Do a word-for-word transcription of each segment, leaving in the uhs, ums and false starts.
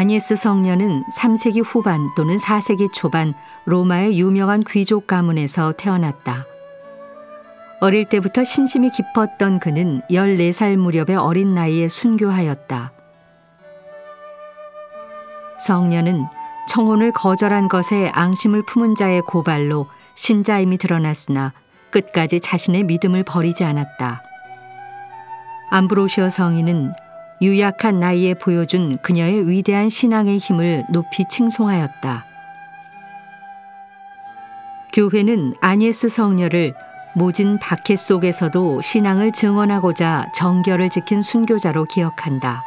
아녀스 성녀는 삼 세기 후반 또는 사 세기 초반 로마의 유명한 귀족 가문에서 태어났다. 어릴 때부터 신심이 깊었던 그는 열네 살 무렵의 어린 나이에 순교하였다. 성녀는 청혼을 거절한 것에 앙심을 품은 자의 고발로 신자임이 드러났으나 끝까지 자신의 믿음을 버리지 않았다. 암브로시오 성인은 유약한 나이에 보여준 그녀의 위대한 신앙의 힘을 높이 칭송하였다. 교회는 아녀스 성녀를 모진 박해 속에서도 신앙을 증언하고자 정결을 지킨 순교자로 기억한다.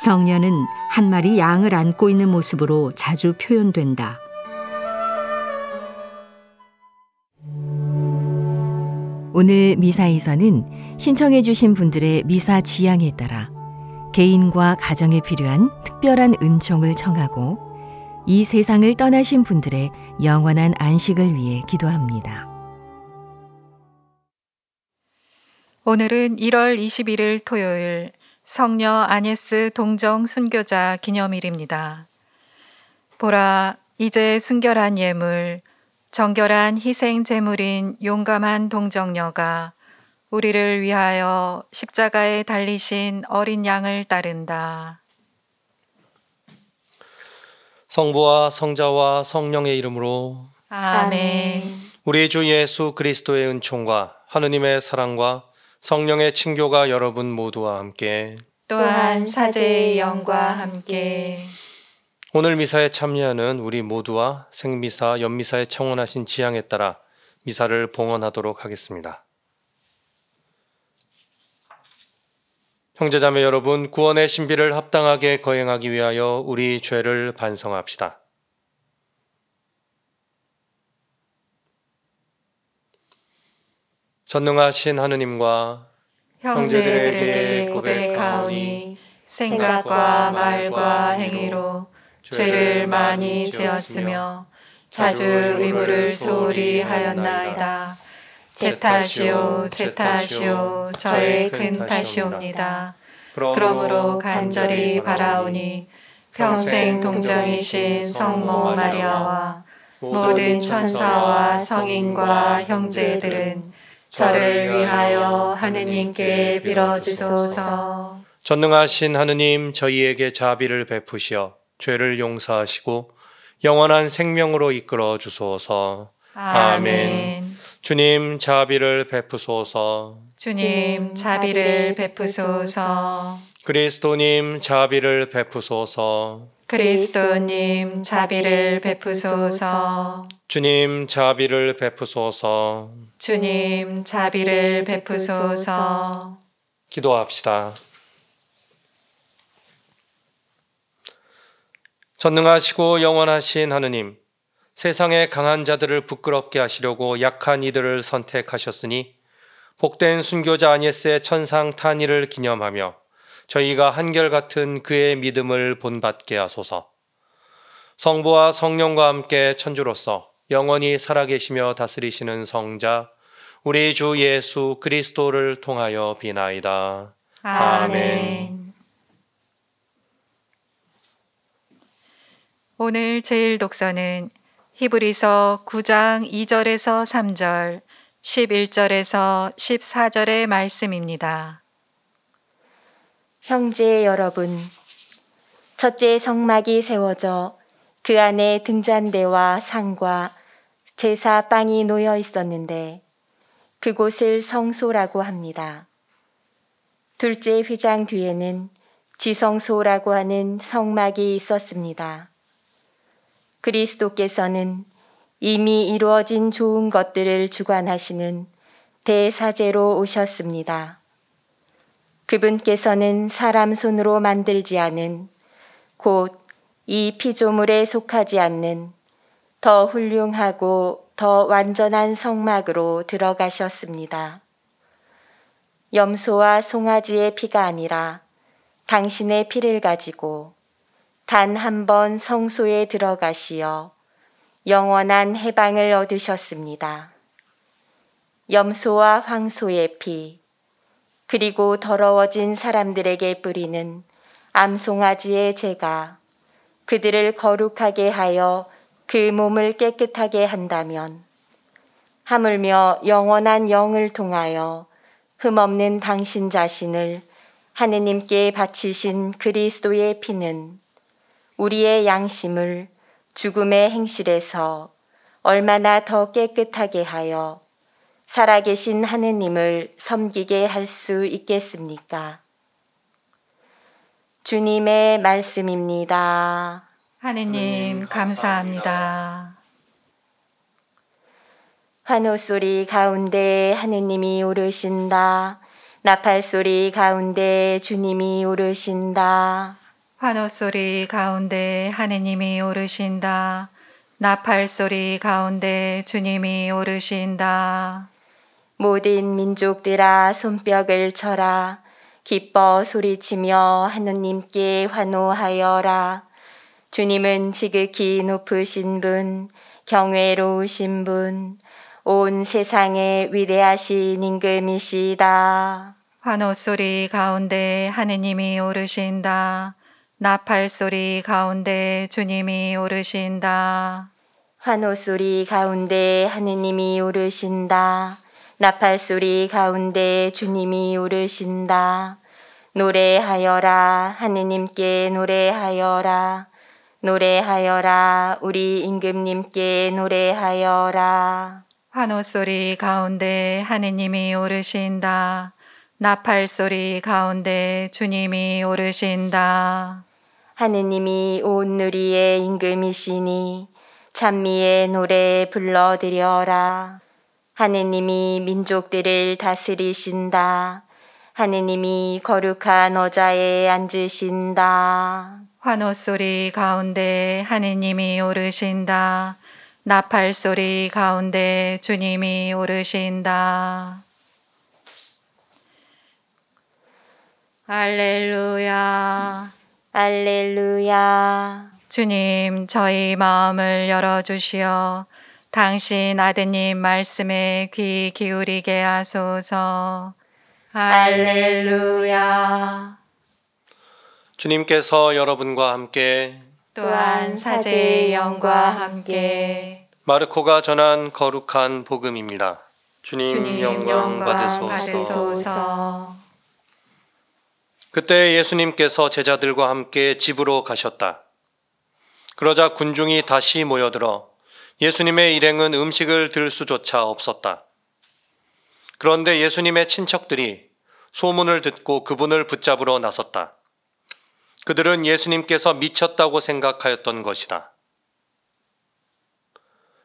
성녀는 한 마리 양을 안고 있는 모습으로 자주 표현된다. 오늘 미사에서는 신청해 주신 분들의 미사 지향에 따라 개인과 가정에 필요한 특별한 은총을 청하고 이 세상을 떠나신 분들의 영원한 안식을 위해 기도합니다. 오늘은 일월 이십일일 토요일 성녀 아녀스 동정 순교자 기념일입니다. 보라, 이제 순결한 예물, 정결한 희생 제물인 용감한 동정녀가 우리를 위하여 십자가에 달리신 어린 양을 따른다. 성부와 성자와 성령의 이름으로 아멘. 우리 주 예수 그리스도의 은총과 하느님의 사랑과 성령의 친교가 여러분 모두와 함께, 또한 사제의 영과 함께 오늘 미사에 참여하는 우리 모두와 생미사, 연미사에 청원하신 지향에 따라 미사를 봉헌하도록 하겠습니다. 형제자매 여러분, 구원의 신비를 합당하게 거행하기 위하여 우리 죄를 반성합시다. 전능하신 하느님과 형제들에게 고백하오니 생각과 말과 행위로 죄를 많이 지었으며 자주 의무를 소홀히 하였나이다. 제 탓이오, 제 탓이오, 저의 큰 탓이옵니다. 그러므로 간절히 바라오니 평생 동정이신 성모 마리아와 모든 천사와 성인과 형제들은 저를 위하여 하느님께 빌어주소서. 전능하신 하느님, 저희에게 자비를 베푸시어 죄를 용서하시고 영원한 생명으로 이끌어 주소서. 아멘. 주님, 자비를 베푸소서. 주님, 자비를 베푸소서. 그리스도님, 자비를 베푸소서. 그리스도님, 자비를 베푸소서. 주님, 자비를 베푸소서. 주님, 자비를 베푸소서. 기도합시다. 전능하시고 영원하신 하느님, 세상의 강한 자들을 부끄럽게 하시려고 약한 이들을 선택하셨으니 복된 순교자 아녀스의 천상 탄의를 기념하며 저희가 한결같은 그의 믿음을 본받게 하소서. 성부와 성령과 함께 천주로서 영원히 살아계시며 다스리시는 성자 우리 주 예수 그리스도를 통하여 비나이다. 아멘. 오늘 제일 독서는 히브리서 구장 이절에서 삼절, 십일절에서 십사절의 말씀입니다. 형제 여러분, 첫째 성막이 세워져 그 안에 등잔대와 상과 제사빵이 놓여 있었는데 그곳을 성소라고 합니다. 둘째 휘장 뒤에는 지성소라고 하는 성막이 있었습니다. 그리스도께서는 이미 이루어진 좋은 것들을 주관하시는 대사제로 오셨습니다. 그분께서는 사람 손으로 만들지 않은, 곧 이 피조물에 속하지 않는 더 훌륭하고 더 완전한 성막으로 들어가셨습니다. 염소와 송아지의 피가 아니라 당신의 피를 가지고 단 한 번 성소에 들어가시어 영원한 해방을 얻으셨습니다. 염소와 황소의 피, 그리고 더러워진 사람들에게 뿌리는 암송아지의 제가 그들을 거룩하게 하여 그 몸을 깨끗하게 한다면 하물며 영원한 영을 통하여 흠없는 당신 자신을 하느님께 바치신 그리스도의 피는 우리의 양심을 죽음의 행실에서 얼마나 더 깨끗하게 하여 살아계신 하느님을 섬기게 할 수 있겠습니까? 주님의 말씀입니다. 하느님 감사합니다. 환호소리 가운데 하느님이 오르신다. 나팔소리 가운데 주님이 오르신다. 환호소리 가운데 하느님이 오르신다. 나팔소리 가운데 주님이 오르신다. 모든 민족들아 손뼉을 쳐라. 기뻐 소리치며 하느님께 환호하여라. 주님은 지극히 높으신 분, 경외로우신 분, 온 세상의 위대하신 임금이시다. 환호소리 가운데 하느님이 오르신다. 나팔소리 가운데 주님이 오르신다. 환호소리 가운데 하느님이 오르신다. 나팔소리 가운데 주님이 오르신다. 노래하여라 하느님께 노래하여라. 노래하여라 우리 임금님께 노래하여라. 환호소리 가운데 하느님이 오르신다. 나팔소리 가운데 주님이 오르신다. 하느님이 온 누리의 임금이시니 찬미의 노래 불러드려라. 하느님이 민족들을 다스리신다. 하느님이 거룩한 의자에 앉으신다. 환호소리 가운데 하느님이 오르신다. 나팔소리 가운데 주님이 오르신다. 할렐루야, 할렐루야. 주님, 저희 마음을 열어주시어 당신 아드님 말씀에 귀 기울이게 하소서. 할렐루야. 주님께서 여러분과 함께 또한 사제의 영과 함께 마르코가 전한 거룩한 복음입니다. 주님, 주님 영광, 영광 받으소서. 받으소서. 그때 예수님께서 제자들과 함께 집으로 가셨다. 그러자 군중이 다시 모여들어 예수님의 일행은 음식을 들 수조차 없었다. 그런데 예수님의 친척들이 소문을 듣고 그분을 붙잡으러 나섰다. 그들은 예수님께서 미쳤다고 생각하였던 것이다.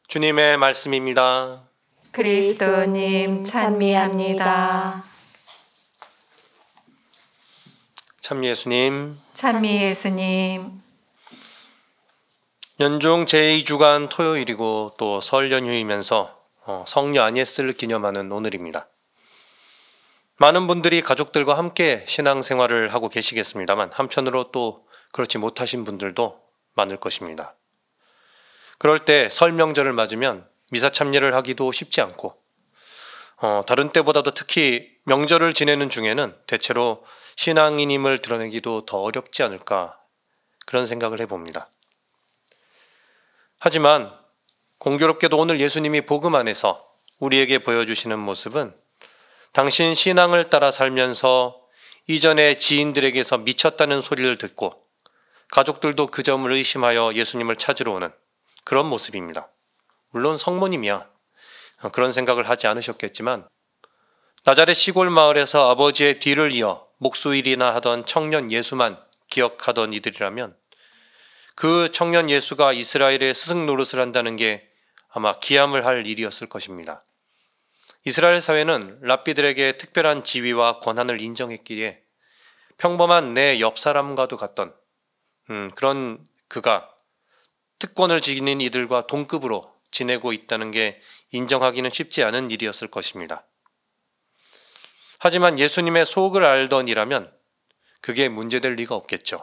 주님의 말씀입니다. 그리스도님 찬미합니다. 찬미 예수님, 찬미 예수님. 연중 제이 주간 토요일이고 또 설 연휴이면서 성녀 아녀스를 기념하는 오늘입니다. 많은 분들이 가족들과 함께 신앙생활을 하고 계시겠습니다만 한편으로 또 그렇지 못하신 분들도 많을 것입니다. 그럴 때 설 명절을 맞으면 미사 참여를 하기도 쉽지 않고 어, 다른 때보다도 특히 명절을 지내는 중에는 대체로 신앙인임을 드러내기도 더 어렵지 않을까 그런 생각을 해봅니다. 하지만 공교롭게도 오늘 예수님이 복음 안에서 우리에게 보여주시는 모습은 당신 신앙을 따라 살면서 이전에 지인들에게서 미쳤다는 소리를 듣고 가족들도 그 점을 의심하여 예수님을 찾으러 오는 그런 모습입니다. 물론 성모님이야 그런 생각을 하지 않으셨겠지만 나자렛 시골 마을에서 아버지의 뒤를 이어 목수일이나 하던 청년 예수만 기억하던 이들이라면 그 청년 예수가 이스라엘의 스승 노릇을 한다는 게 아마 기함을 할 일이었을 것입니다. 이스라엘 사회는 랍비들에게 특별한 지위와 권한을 인정했기에 평범한 내 옆 사람과도 같던 음, 그런 그가 특권을 지니는 이들과 동급으로 지내고 있다는 게 인정하기는 쉽지 않은 일이었을 것입니다. 하지만 예수님의 속을 알던 이라면 그게 문제될 리가 없겠죠.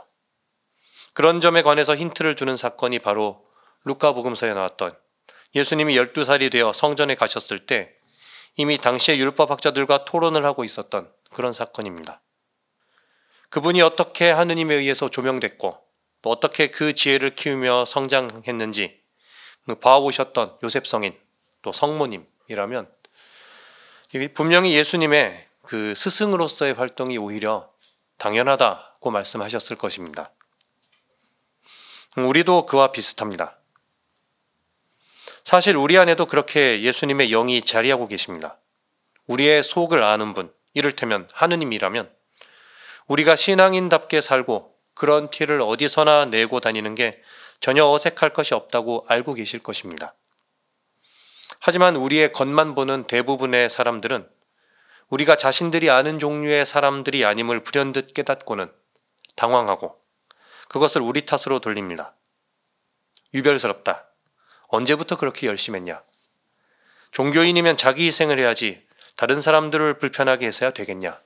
그런 점에 관해서 힌트를 주는 사건이 바로 루카복음서에 나왔던 예수님이 열두 살이 되어 성전에 가셨을 때 이미 당시의 율법학자들과 토론을 하고 있었던 그런 사건입니다. 그분이 어떻게 하느님에 의해서 조명됐고 또 어떻게 그 지혜를 키우며 성장했는지 봐오셨던 요셉 성인 또 성모님이라면 분명히 예수님의 그 스승으로서의 활동이 오히려 당연하다고 말씀하셨을 것입니다. 우리도 그와 비슷합니다. 사실 우리 안에도 그렇게 예수님의 영이 자리하고 계십니다. 우리의 속을 아는 분, 이를테면 하느님이라면 우리가 신앙인답게 살고 그런 티를 어디서나 내고 다니는 게 전혀 어색할 것이 없다고 알고 계실 것입니다. 하지만 우리의 겉만 보는 대부분의 사람들은 우리가 자신들이 아는 종류의 사람들이 아님을 불현듯 깨닫고는 당황하고 그것을 우리 탓으로 돌립니다. 유별스럽다. 언제부터 그렇게 열심했냐. 종교인이면 자기 희생을 해야지 다른 사람들을 불편하게 해서야 되겠냐.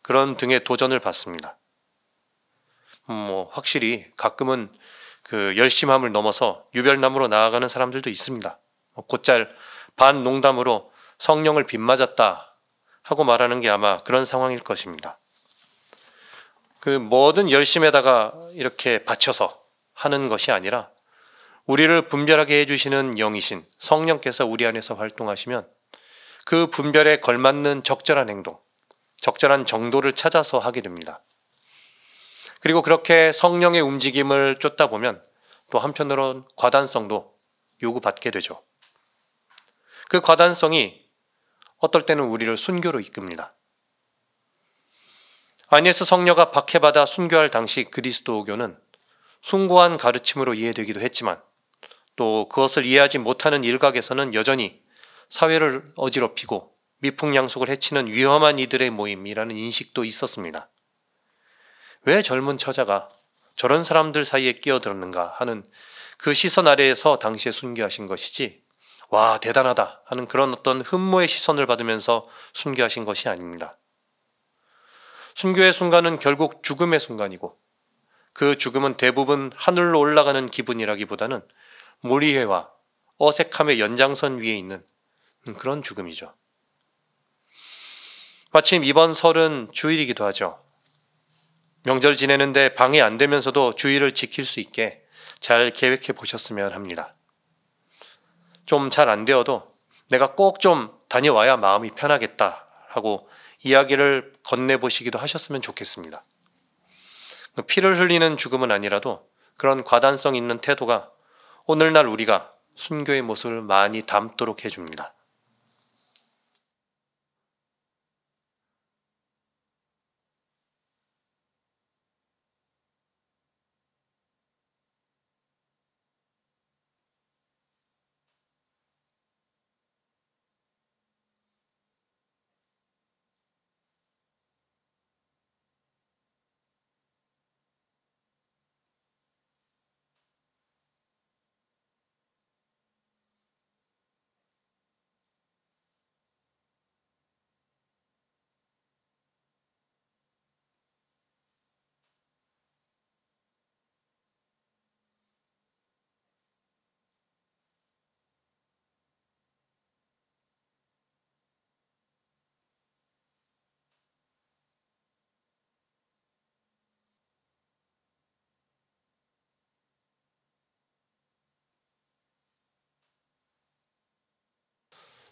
그런 등의 도전을 받습니다. 음, 뭐 확실히 가끔은 그 열심함을 넘어서 유별남으로 나아가는 사람들도 있습니다. 곧잘 반농담으로 성령을 빗맞았다 하고 말하는 게 아마 그런 상황일 것입니다. 그 뭐든 열심에다가 이렇게 바쳐서 하는 것이 아니라 우리를 분별하게 해주시는 영이신 성령께서 우리 안에서 활동하시면 그 분별에 걸맞는 적절한 행동, 적절한 정도를 찾아서 하게 됩니다. 그리고 그렇게 성령의 움직임을 쫓다 보면 또 한편으로는 과단성도 요구받게 되죠. 그 과단성이 어떨 때는 우리를 순교로 이끕니다. 아녀스 성녀가 박해받아 순교할 당시 그리스도교는 숭고한 가르침으로 이해되기도 했지만 또 그것을 이해하지 못하는 일각에서는 여전히 사회를 어지럽히고 미풍양속을 해치는 위험한 이들의 모임이라는 인식도 있었습니다. 왜 젊은 처자가 저런 사람들 사이에 끼어들었는가 하는 그 시선 아래에서 당시에 순교하신 것이지 와 대단하다 하는 그런 어떤 흠모의 시선을 받으면서 순교하신 것이 아닙니다. 순교의 순간은 결국 죽음의 순간이고 그 죽음은 대부분 하늘로 올라가는 기분이라기보다는 몰이해와 어색함의 연장선 위에 있는 그런 죽음이죠. 마침 이번 설은 주일이기도 하죠. 명절 지내는데 방해 안 되면서도 주의를 지킬 수 있게 잘 계획해 보셨으면 합니다. 좀 잘 안 되어도 내가 꼭 좀 다녀와야 마음이 편하겠다 하고 이야기를 건네보시기도 하셨으면 좋겠습니다. 피를 흘리는 죽음은 아니라도 그런 과단성 있는 태도가 오늘날 우리가 순교의 모습을 많이 닮도록 해줍니다.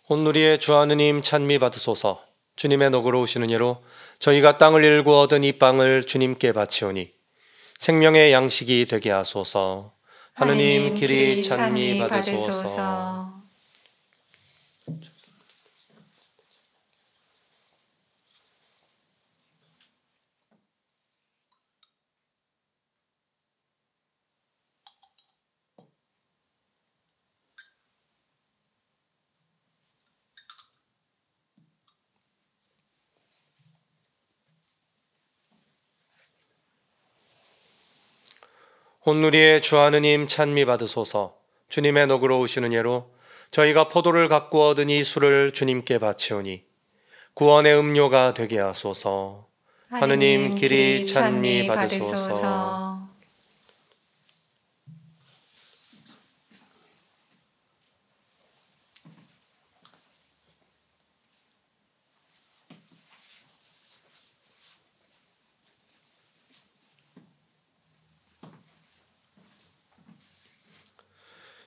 온누리의 주 하느님 찬미 받으소서. 주님의 너그러우시는 예로 저희가 땅을 일구 얻은 이 빵을 주님께 바치오니 생명의 양식이 되게 하소서. 하느님 길이 찬미 받으소서. 온누리의 주 하느님 찬미 받으소서. 주님의 너그러우시는 예로 저희가 포도를 갖고 얻은 이 술을 주님께 바치오니 구원의 음료가 되게 하소서. 하느님 길이 찬미 받으소서.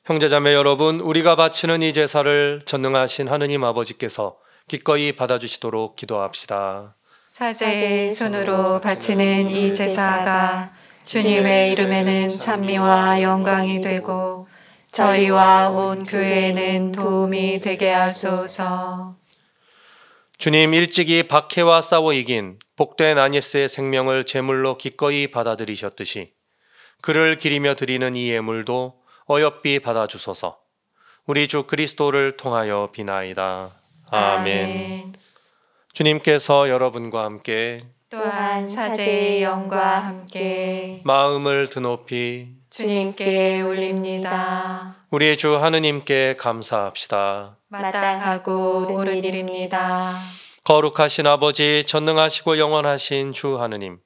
형제자매 여러분, 우리가 바치는 이 제사를 전능하신 하느님 아버지께서 기꺼이 받아주시도록 기도합시다. 사제의 손으로 바치는 이 제사가 주님의 이름에는 찬미와 영광이 되고 저희와 온 교회에는 도움이 되게 하소서. 주님, 일찍이 박해와 싸워 이긴 복된 아녀스의 생명을 제물로 기꺼이 받아들이셨듯이 그를 기리며 드리는 이 예물도 어여삐 받아주소서. 우리 주 그리스도를 통하여 비나이다. 아멘. 아멘. 주님께서 여러분과 함께 또한 사제의 영과 함께 마음을 드높이 주님께 올립니다. 우리 주 하느님께 감사합시다. 마땅하고 옳은 일입니다. 거룩하신 아버지, 전능하시고 영원하신 주 하느님,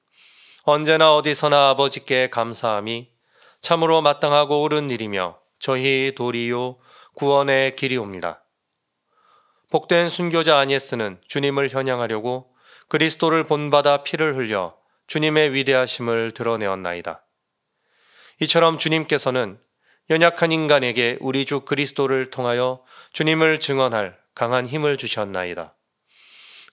언제나 어디서나 아버지께 감사함이 참으로 마땅하고 옳은 일이며 저희 도리요 구원의 길이옵니다. 복된 순교자 아녀스는 주님을 현양하려고 그리스도를 본받아 피를 흘려 주님의 위대하심을 드러내었나이다. 이처럼 주님께서는 연약한 인간에게 우리 주 그리스도를 통하여 주님을 증언할 강한 힘을 주셨나이다.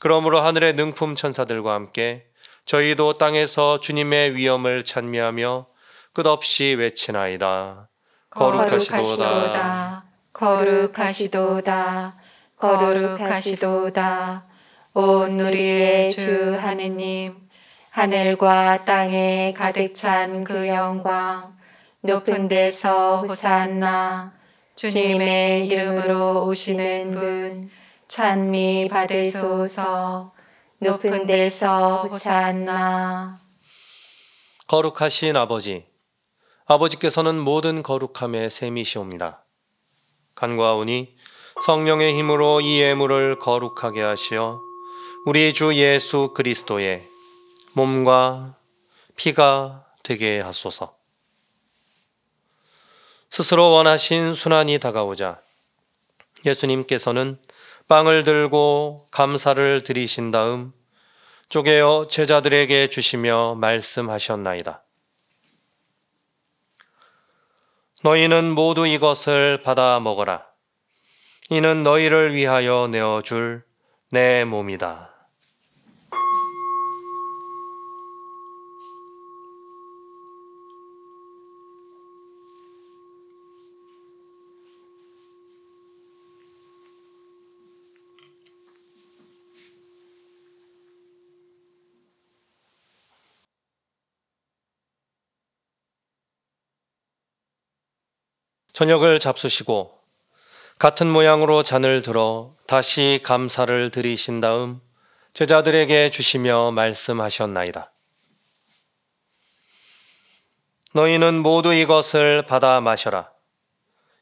그러므로 하늘의 능품 천사들과 함께 저희도 땅에서 주님의 위엄을 찬미하며 끝없이 외치나이다. 거룩하시도다, 거룩하시도다, 거룩하시도다. 온 우리의 주 하느님, 하늘과 땅에 가득 찬 그 영광, 높은 데서 호산나, 주님의 이름으로 오시는 분, 찬미 받으소서. 높은 데서 호산나. 거룩하신 아버지, 아버지께서는 모든 거룩함의 셈이시옵니다. 간과하오니 성령의 힘으로 이 예물을 거룩하게 하시어 우리 주 예수 그리스도의 몸과 피가 되게 하소서. 스스로 원하신 순환이 다가오자 예수님께서는 빵을 들고 감사를 드리신 다음 쪼개어 제자들에게 주시며 말씀하셨나이다. 너희는 모두 이것을 받아 먹어라. 이는 너희를 위하여 내어줄 내 몸이다. 저녁을 잡수시고 같은 모양으로 잔을 들어 다시 감사를 드리신 다음 제자들에게 주시며 말씀하셨나이다. 너희는 모두 이것을 받아 마셔라.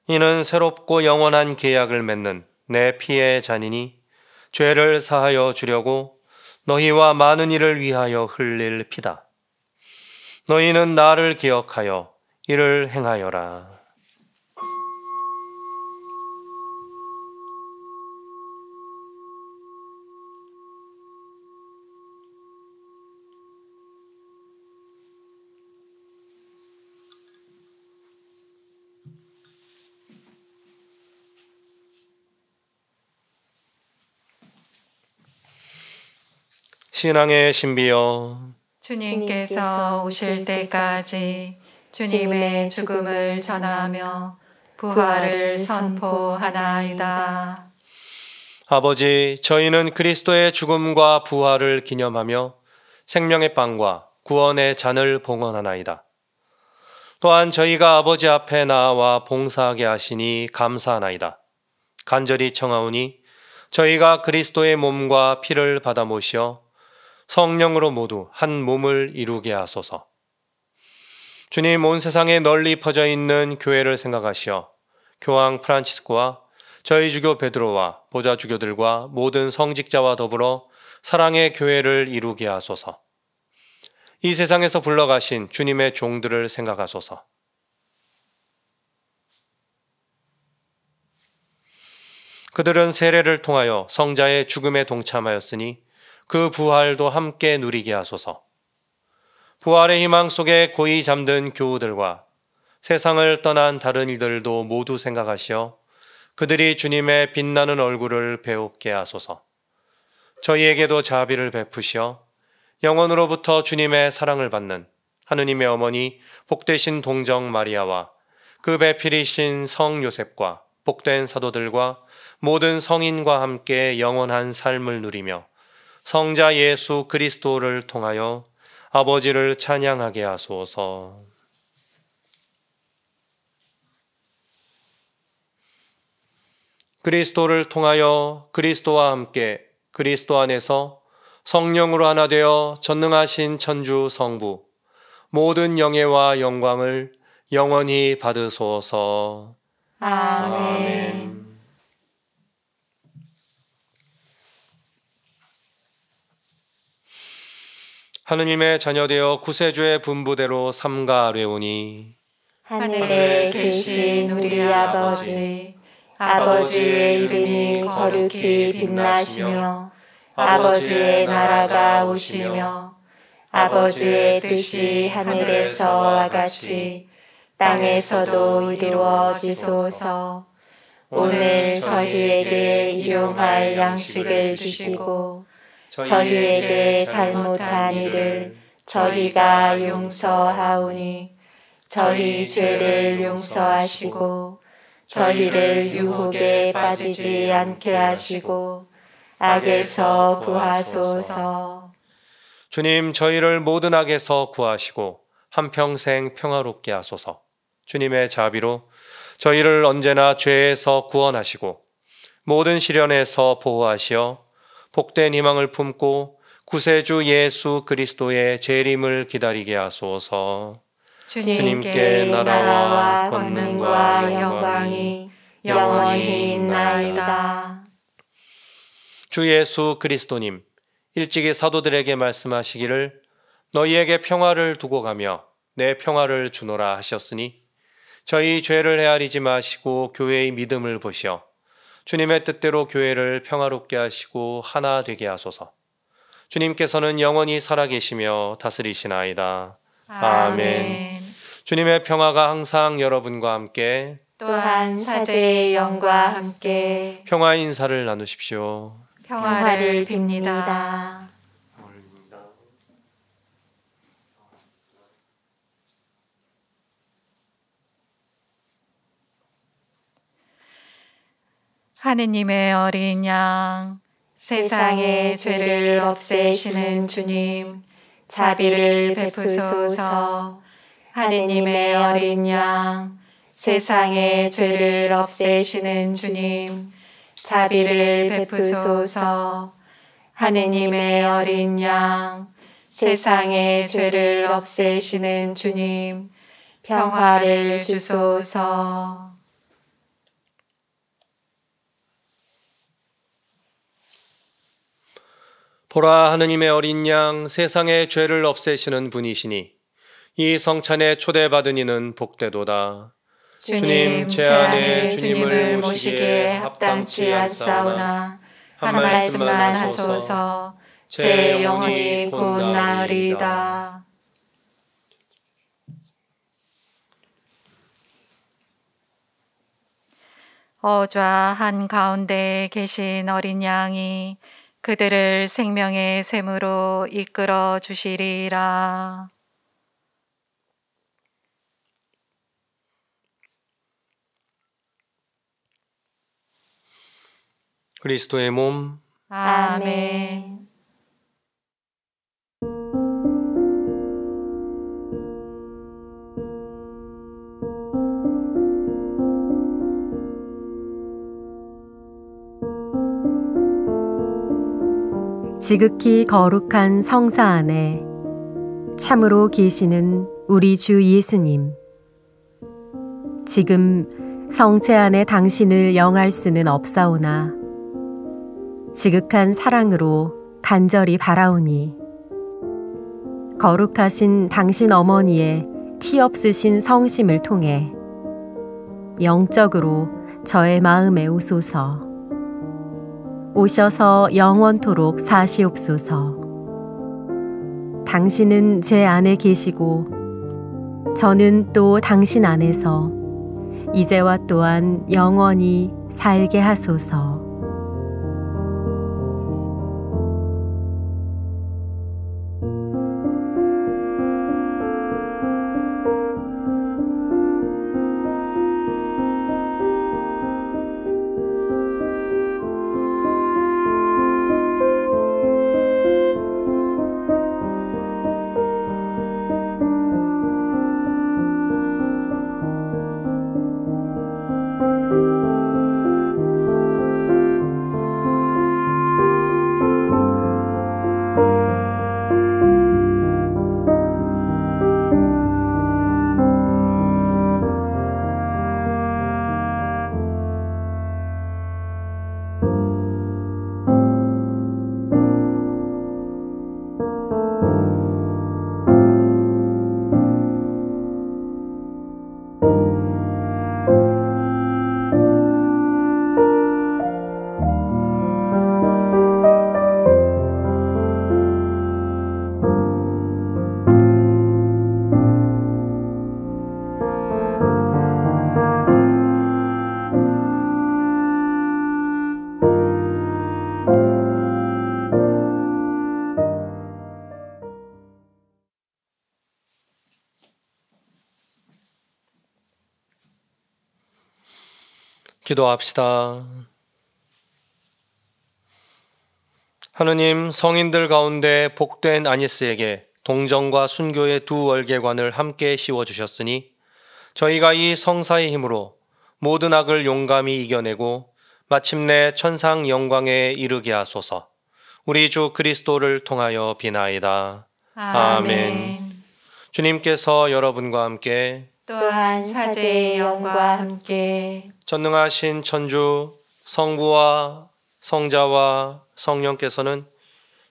이는 새롭고 영원한 계약을 맺는 내 피의 잔이니 죄를 사하여 주려고 너희와 많은 이를 위하여 흘릴 피다. 너희는 나를 기억하여 이를 행하여라. 신앙의 신비여, 주님께서 오실 때까지 주님의 죽음을 전하며 부활을 선포하나이다. 아버지, 저희는 그리스도의 죽음과 부활을 기념하며 생명의 빵과 구원의 잔을 봉헌하나이다. 또한 저희가 아버지 앞에 나와 봉사하게 하시니 감사하나이다. 간절히 청하오니 저희가 그리스도의 몸과 피를 받아 모시어 성령으로 모두 한 몸을 이루게 하소서. 주님, 온 세상에 널리 퍼져 있는 교회를 생각하시어 교황 프란치스코와 저희 주교 베드로와 보좌 주교들과 모든 성직자와 더불어 사랑의 교회를 이루게 하소서. 이 세상에서 불러가신 주님의 종들을 생각하소서. 그들은 세례를 통하여 성자의 죽음에 동참하였으니 그 부활도 함께 누리게 하소서. 부활의 희망 속에 고이 잠든 교우들과 세상을 떠난 다른 이들도 모두 생각하시어 그들이 주님의 빛나는 얼굴을 배웁게 하소서. 저희에게도 자비를 베푸시어 영원으로부터 주님의 사랑을 받는 하느님의 어머니 복되신 동정 마리아와 그 배필이신 성 요셉과 복된 사도들과 모든 성인과 함께 영원한 삶을 누리며 성자 예수 그리스도를 통하여 아버지를 찬양하게 하소서. 그리스도를 통하여 그리스도와 함께 그리스도 안에서 성령으로 하나 되어 전능하신 천주 성부 모든 영예와 영광을 영원히 받으소서. 아멘. 하느님의 자녀되어 구세주의 분부대로 삼가하려오니 하늘에 계신 우리 아버지, 아버지의 이름이 거룩히 빛나시며 아버지의 나라가 오시며 아버지의 뜻이 하늘에서와 같이 땅에서도 이루어지소서. 오늘 저희에게 일용할 양식을 주시고 저희에게 잘못한 일을 저희가 용서하오니 저희 죄를 용서하시고 저희를 유혹에 빠지지 않게 하시고 악에서 구하소서. 주님, 저희를 모든 악에서 구하시고 한평생 평화롭게 하소서. 주님의 자비로 저희를 언제나 죄에서 구원하시고 모든 시련에서 보호하시어 복된 희망을 품고 구세주 예수 그리스도의 재림을 기다리게 하소서. 주님께 나라와 권능과 영광이 영원히 있나이다. 주 예수 그리스도님, 일찍이 사도들에게 말씀하시기를 너희에게 평화를 두고 가며 내 평화를 주노라 하셨으니 저희 죄를 헤아리지 마시고 교회의 믿음을 보시어 주님의 뜻대로 교회를 평화롭게 하시고 하나 되게 하소서. 주님께서는 영원히 살아계시며 다스리시나이다. 아멘. 주님의 평화가 항상 여러분과 함께 또한 사제의 영과 함께 평화 인사를 나누십시오. 평화를 빕니다. 하느님의 어린 양, 세상의 죄를 없애시는 주님, 자비를 베푸소서. 하느님의 어린 양, 세상의 죄를 없애시는 주님, 자비를 베푸소서. 하느님의 어린 양, 세상의 죄를 없애시는 주님, 평화를 주소서. 보라, 하느님의 어린 양, 세상의 죄를 없애시는 분이시니 이 성찬에 초대받은 이는 복되도다. 주님, 제 안에 주님을 모시기에 합당치 않사오나 한 말씀만 하소서. 제 영혼이 곧 나으리이다. 어좌 한가운데 계신 어린 양이 그들을 생명의 샘으로 이끌어 주시리라. 그리스도의 몸. 아멘. 지극히 거룩한 성사 안에 참으로 계시는 우리 주 예수님, 지금 성체 안에 당신을 영할 수는 없사오나 지극한 사랑으로 간절히 바라오니 거룩하신 당신 어머니의 티 없으신 성심을 통해 영적으로 저의 마음에 오소서. 오셔서 영원토록 사시옵소서. 당신은 제 안에 계시고 저는 또 당신 안에서 이제와 또한 영원히 살게 하소서. 기도합시다. 하느님, 성인들 가운데 복된 아니스에게 동정과 순교의 두 월계관을 함께 씌워주셨으니 저희가 이 성사의 힘으로 모든 악을 용감히 이겨내고 마침내 천상 영광에 이르게 하소서. 우리 주 그리스도를 통하여 비나이다. 아멘. 주님께서 여러분과 함께 또한 사제의 영과 함께 전능하신 천주 성부와 성자와 성령께서는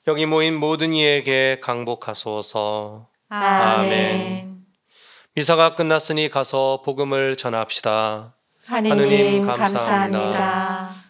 여기 모인 모든 이에게 강복하소서. 아멘. 아멘. 미사가 끝났으니 가서 복음을 전합시다. 하느님, 하느님 감사합니다. 감사합니다.